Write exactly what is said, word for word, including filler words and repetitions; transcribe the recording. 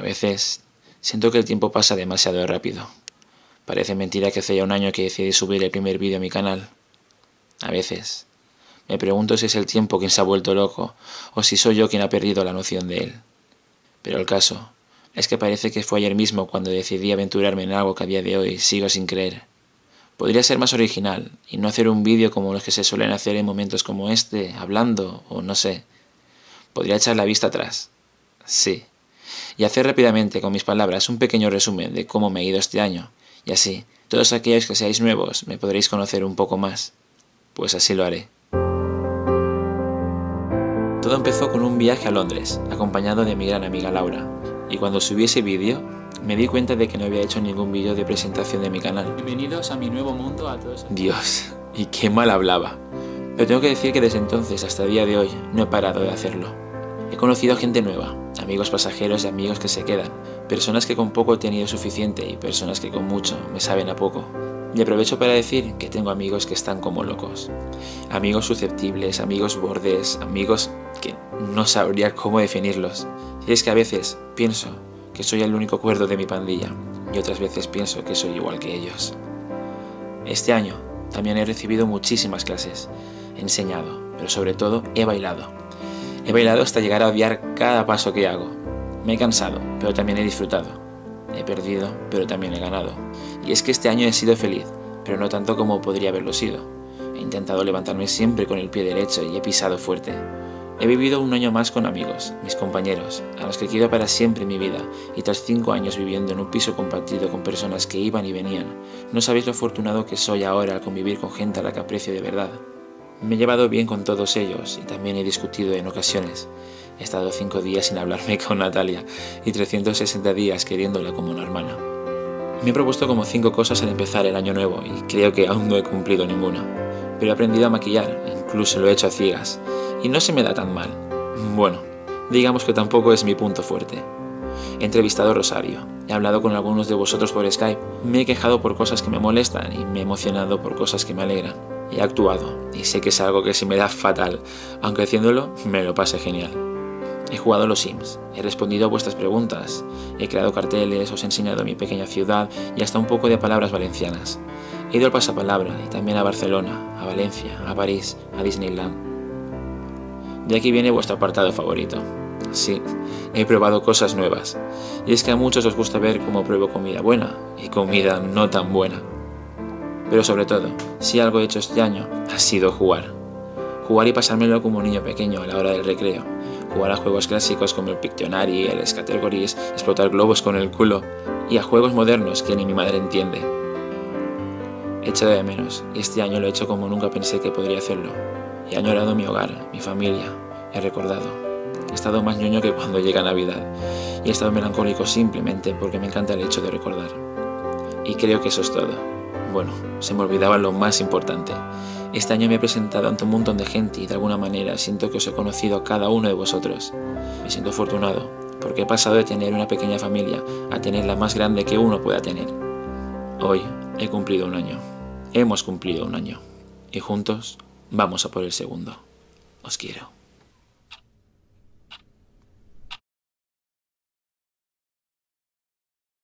A veces siento que el tiempo pasa demasiado rápido. Parece mentira que hace ya un año que decidí subir el primer vídeo a mi canal. A veces me pregunto si es el tiempo quien se ha vuelto loco o si soy yo quien ha perdido la noción de él. Pero el caso es que parece que fue ayer mismo cuando decidí aventurarme en algo que a día de hoy sigo sin creer. Podría ser más original y no hacer un vídeo como los que se suelen hacer en momentos como este, hablando o no sé. Podría echar la vista atrás. Sí. Y hacer rápidamente con mis palabras un pequeño resumen de cómo me he ido este año. Y así, todos aquellos que seáis nuevos me podréis conocer un poco más. Pues así lo haré. Todo empezó con un viaje a Londres, acompañado de mi gran amiga Laura. Y cuando subí ese vídeo, me di cuenta de que no había hecho ningún vídeo de presentación de mi canal. Bienvenidos a mi nuevo mundo a todos. Dios, y qué mal hablaba. Pero tengo que decir que desde entonces hasta el día de hoy no he parado de hacerlo. He conocido a gente nueva, amigos pasajeros y amigos que se quedan, personas que con poco he tenido suficiente y personas que con mucho me saben a poco. Y aprovecho para decir que tengo amigos que están como locos. Amigos susceptibles, amigos bordes, amigos que no sabría cómo definirlos. Y es que a veces pienso que soy el único cuerdo de mi pandilla y otras veces pienso que soy igual que ellos. Este año también he recibido muchísimas clases, he enseñado, pero sobre todo he bailado. He bailado hasta llegar a odiar cada paso que hago. Me he cansado, pero también he disfrutado. He perdido, pero también he ganado. Y es que este año he sido feliz, pero no tanto como podría haberlo sido. He intentado levantarme siempre con el pie derecho y he pisado fuerte. He vivido un año más con amigos, mis compañeros, a los que quiero para siempre en mi vida, y tras cinco años viviendo en un piso compartido con personas que iban y venían, no sabéis lo afortunado que soy ahora al convivir con gente a la que aprecio de verdad. Me he llevado bien con todos ellos y también he discutido en ocasiones. He estado cinco días sin hablarme con Natalia y trescientos sesenta días queriéndola como una hermana. Me he propuesto como cinco cosas al empezar el año nuevo y creo que aún no he cumplido ninguna. Pero he aprendido a maquillar, incluso lo he hecho a ciegas, y no se me da tan mal. Bueno, digamos que tampoco es mi punto fuerte. He entrevistado a Rosario, he hablado con algunos de vosotros por Skype, me he quejado por cosas que me molestan y me he emocionado por cosas que me alegran. He actuado, y sé que es algo que se me da fatal, aunque haciéndolo me lo pasé genial. He jugado a los Sims, he respondido a vuestras preguntas, he creado carteles, os he enseñado mi pequeña ciudad y hasta un poco de palabras valencianas. He ido al Pasapalabra y también a Barcelona, a Valencia, a París, a Disneyland. De aquí viene vuestro apartado favorito. Sí, he probado cosas nuevas. Y es que a muchos os gusta ver cómo pruebo comida buena y comida no tan buena. Pero sobre todo, si algo he hecho este año, ha sido jugar. Jugar y pasármelo como un niño pequeño a la hora del recreo. Jugar a juegos clásicos como el Pictionary, el Scattergories, explotar globos con el culo y a juegos modernos que ni mi madre entiende. He echado de menos y este año lo he hecho como nunca pensé que podría hacerlo. He añorado mi hogar, mi familia, he recordado. He estado más ñoño que cuando llega Navidad y he estado melancólico simplemente porque me encanta el hecho de recordar. Y creo que eso es todo. Bueno, se me olvidaba lo más importante. Este año me he presentado ante un montón de gente y de alguna manera siento que os he conocido a cada uno de vosotros. Me siento afortunado, porque he pasado de tener una pequeña familia a tener la más grande que uno pueda tener. Hoy he cumplido un año. Hemos cumplido un año. Y juntos vamos a por el segundo. Os quiero.